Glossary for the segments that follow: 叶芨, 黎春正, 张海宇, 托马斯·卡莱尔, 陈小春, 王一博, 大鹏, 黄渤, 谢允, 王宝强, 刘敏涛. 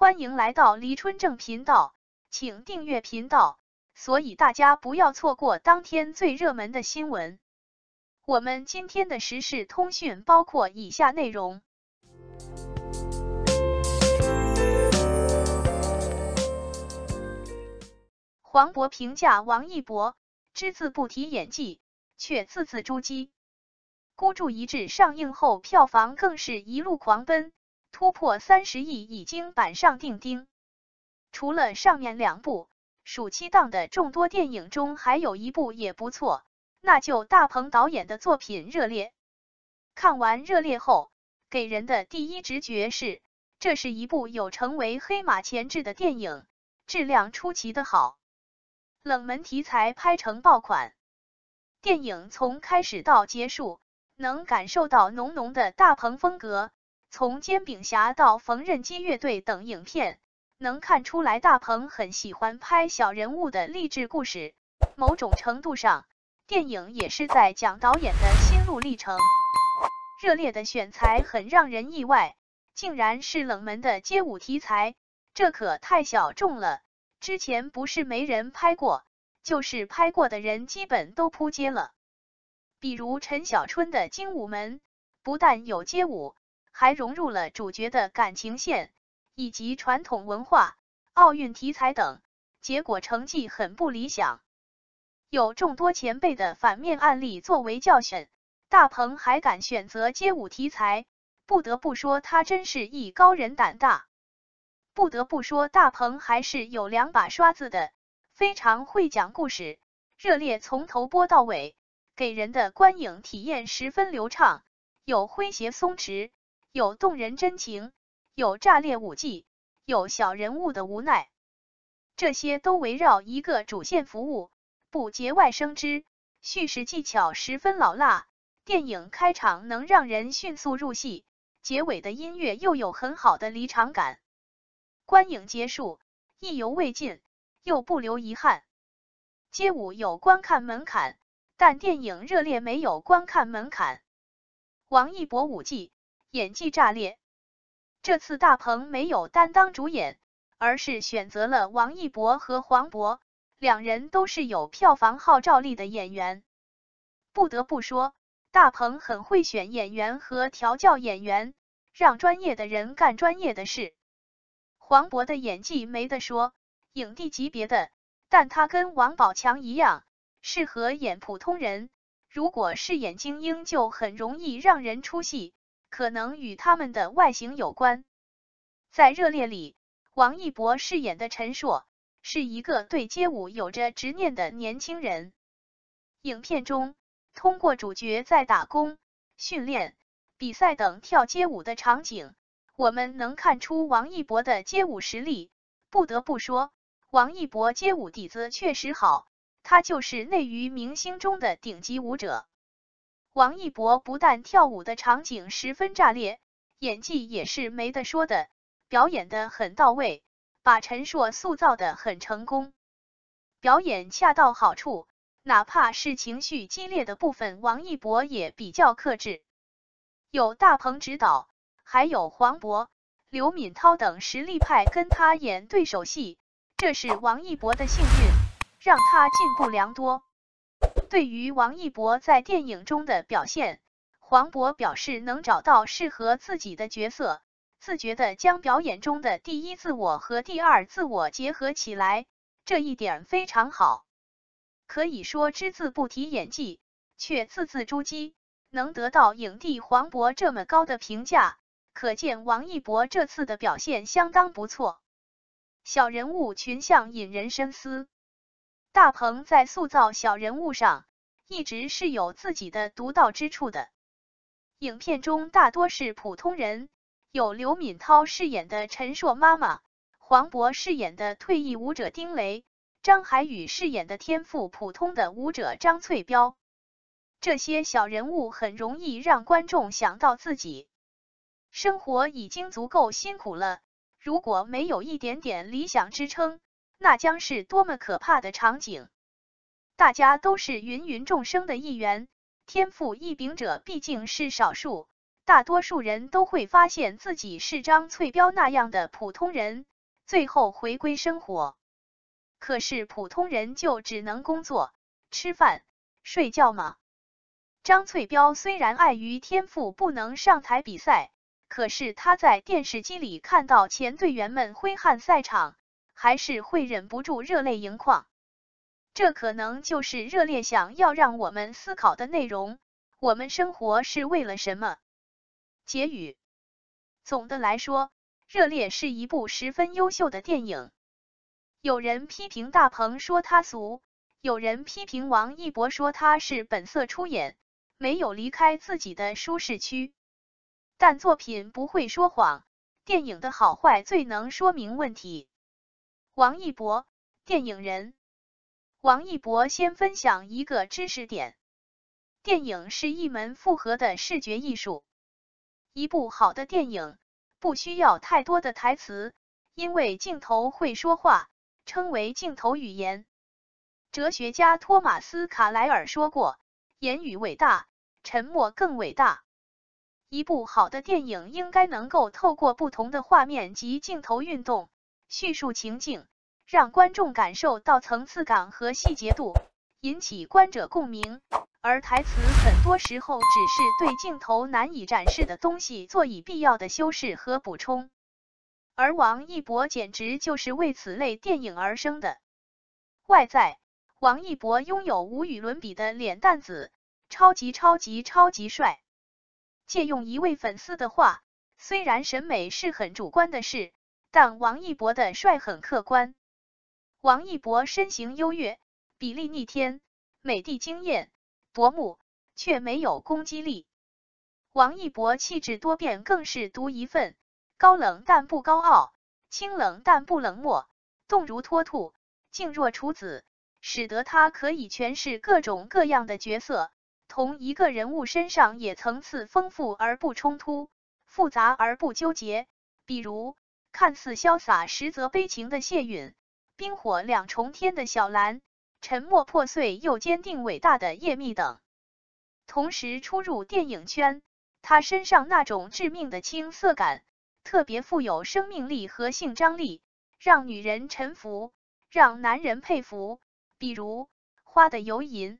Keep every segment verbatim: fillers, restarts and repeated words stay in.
欢迎来到黎春正频道，请订阅频道，所以大家不要错过当天最热门的新闻。我们今天的时事通讯包括以下内容：黄渤评价王一博，只字不提演技，却字字珠玑。孤注一掷上映后，票房更是一路狂奔，突破三十亿，已经板上钉钉。除了上面两部，暑期档的众多电影中，还有一部也不错，那就大鹏导演的作品《热烈》。看完《热烈》后，给人的第一直觉是，这是一部有成为黑马潜质的电影，质量出奇的好，冷门题材拍成爆款。电影从开始到结束，能感受到浓浓的大鹏风格。从《煎饼侠》到《缝纫机乐队》等影片，能看出来大鹏很喜欢拍小人物的励志故事。某种程度上，电影也是在讲导演的心路历程。热烈的选材很让人意外，竟然是冷门的街舞题材，这可太小众了。之前不是没人拍过，就是拍过的人基本都扑街了。比如陈小春的《精武门》，不但有街舞，还融入了主角的感情线以及传统文化、奥运题材等，结果成绩很不理想。有众多前辈的反面案例作为教训，大鹏还敢选择街舞题材，不得不说他真是艺高人胆大。不得不说大鹏还是有两把刷子的，非常会讲故事。热烈从头播到尾，给人的观影体验十分流畅，有诙谐松弛，有动人真情，有炸裂武技，有小人物的无奈，这些都围绕一个主线服务，不节外生枝，叙事技巧十分老辣。电影开场能让人迅速入戏，结尾的音乐又有很好的离场感，观影结束意犹未尽，又不留遗憾。街舞有观看门槛，但电影《热烈》没有观看门槛。王一博舞技演技炸裂，这次大鹏没有担当主演，而是选择了王一博和黄渤，两人都是有票房号召力的演员。不得不说，大鹏很会选演员和调教演员，让专业的人干专业的事。黄渤的演技没得说，影帝级别的，但他跟王宝强一样，适合演普通人，如果是演精英就很容易让人出戏，可能与他们的外形有关。在《热烈》里，王一博饰演的陈硕是一个对街舞有着执念的年轻人。影片中，通过主角在打工、训练、比赛等跳街舞的场景，我们能看出王一博的街舞实力。不得不说，王一博街舞底子确实好，他就是内娱明星中的顶级舞者。王一博不但跳舞的场景十分炸裂，演技也是没得说的，表演得很到位，把陈硕塑造得很成功。表演恰到好处，哪怕是情绪激烈的部分，王一博也比较克制。有大鹏指导，还有黄渤、刘敏涛等实力派跟他演对手戏，这是王一博的幸运，让他进步良多。对于王一博在电影中的表现，黄渤表示能找到适合自己的角色，自觉地将表演中的第一自我和第二自我结合起来，这一点非常好。可以说只字不提演技，却字字珠玑，能得到影帝黄渤这么高的评价，可见王一博这次的表现相当不错。小人物群像引人深思。大鹏在塑造小人物上一直是有自己的独到之处的。影片中大多是普通人，有刘敏涛饰演的陈硕妈妈，黄渤饰演的退役舞者丁雷，张海宇饰演的天赋普通的舞者张翠彪。这些小人物很容易让观众想到自己。生活已经足够辛苦了，如果没有一点点理想支撑，那将是多么可怕的场景。大家都是芸芸众生的一员，天赋异禀者毕竟是少数，大多数人都会发现自己是张翠标那样的普通人，最后回归生活。可是普通人就只能工作、吃饭、睡觉吗？张翠标虽然碍于天赋不能上台比赛，可是她在电视机里看到前队员们挥汗赛场，还是会忍不住热泪盈眶。这可能就是热烈想要让我们思考的内容：我们生活是为了什么？结语：总的来说，《热烈》是一部十分优秀的电影。有人批评大鹏说他俗，有人批评王一博说他是本色出演，没有离开自己的舒适区。但作品不会说谎，电影的好坏最能说明问题。王一博，电影人。王一博先分享一个知识点：电影是一门复合的视觉艺术。一部好的电影不需要太多的台词，因为镜头会说话，称为镜头语言。哲学家托马斯·卡莱尔说过，言语伟大，沉默更伟大。一部好的电影应该能够透过不同的画面及镜头运动，叙述情境，让观众感受到层次感和细节度，引起观者共鸣。而台词很多时候只是对镜头难以展示的东西做以必要的修饰和补充，而王一博简直就是为此类电影而生的。外在，王一博拥有无与伦比的脸蛋子，超级超级超级帅。借用一位粉丝的话，虽然审美是很主观的事，但王一博的帅很客观。王一博身形优越，比例逆天，美的惊艳。夺目，却没有攻击力。王一博气质多变更是独一份，高冷但不高傲，清冷但不冷漠，动如脱兔，静若处子，使得他可以诠释各种各样的角色，同一个人物身上也层次丰富而不冲突，复杂而不纠结。比如看似潇洒实则悲情的谢允，冰火两重天的小兰，沉默破碎又坚定伟大的叶芨等。同时初入电影圈，他身上那种致命的青涩感，特别富有生命力和性张力，让女人臣服，让男人佩服。比如《花的游吟》，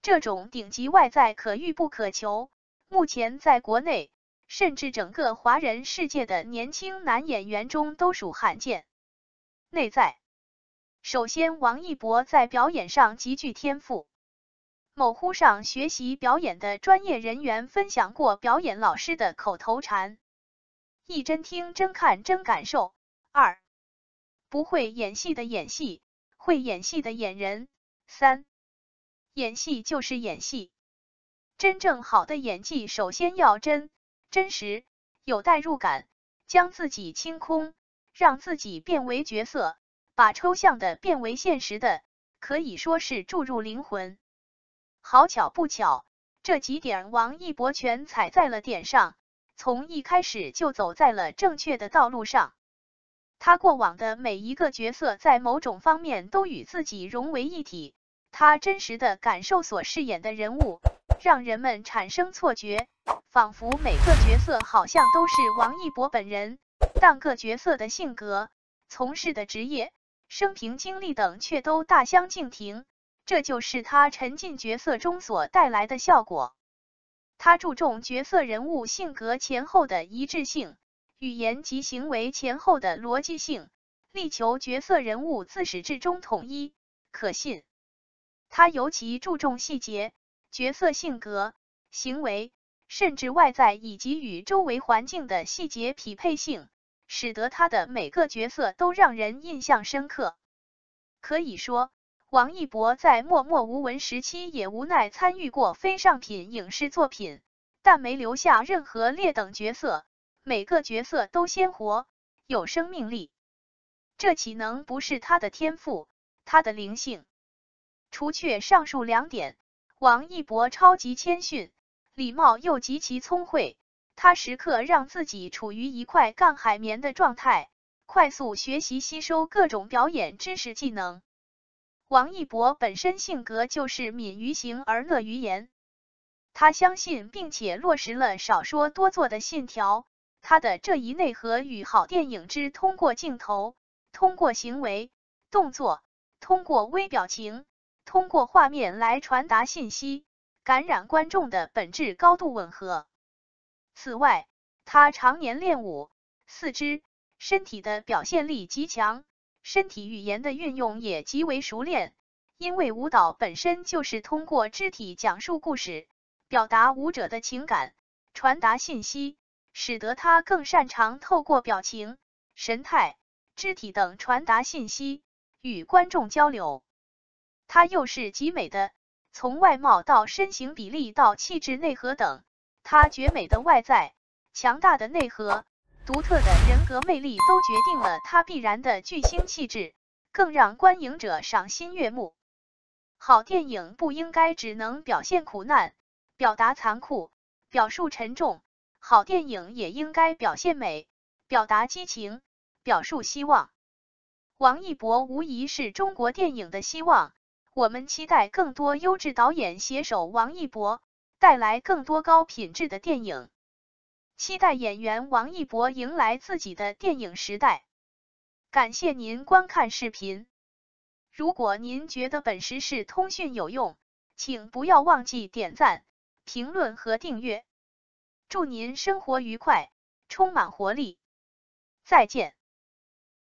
这种顶级外在可遇不可求，目前在国内甚至整个华人世界的年轻男演员中都属罕见。内在，首先，王一博在表演上极具天赋。某乎上学习表演的专业人员分享过表演老师的口头禅：一、真听真看真感受；二、不会演戏的演戏，会演戏的演人；三、演戏就是演戏。真正好的演技首先要真、真实、有代入感，将自己清空，让自己变为角色。把抽象的变为现实的，可以说是注入灵魂。好巧不巧，这几点王一博全踩在了点上，从一开始就走在了正确的道路上。他过往的每一个角色在某种方面都与自己融为一体，他真实的感受所饰演的人物，让人们产生错觉，仿佛每个角色好像都是王一博本人，但各角色的性格、从事的职业、生平经历等却都大相径庭，这就是他沉浸角色中所带来的效果。他注重角色人物性格前后的一致性，语言及行为前后的逻辑性，力求角色人物自始至终统一、可信。他尤其注重细节、角色性格、行为，甚至外在以及与周围环境的细节匹配性，使得他的每个角色都让人印象深刻。可以说，王一博在默默无闻时期也无奈参与过非上品影视作品，但没留下任何劣等角色，每个角色都鲜活，有生命力。这岂能不是他的天赋，他的灵性？除却上述两点，王一博超级谦逊，礼貌又极其聪慧。他时刻让自己处于一块干海绵的状态，快速学习吸收各种表演知识技能。王一博本身性格就是敏于行而乐于言，他相信并且落实了少说多做的信条。他的这一内核与好电影之通过镜头、通过行为、动作、通过微表情、通过画面来传达信息，感染观众的本质高度吻合。此外，他常年练武，四肢、身体的表现力极强，身体语言的运用也极为熟练。因为舞蹈本身就是通过肢体讲述故事，表达舞者的情感，传达信息，使得他更擅长透过表情、神态、肢体等传达信息，与观众交流。他又是极美的，从外貌到身形比例到气质内核等，他绝美的外在、强大的内核、独特的人格魅力都决定了他必然的巨星气质，更让观影者赏心悦目。好电影不应该只能表现苦难、表达残酷、表述沉重，好电影也应该表现美、表达激情、表述希望。王一博无疑是中国电影的希望，我们期待更多优质导演携手王一博，带来更多高品质的电影。期待演员王一博迎来自己的电影时代。感谢您观看视频。如果您觉得本时事通讯有用，请不要忘记点赞、评论和订阅。祝您生活愉快，充满活力。再见。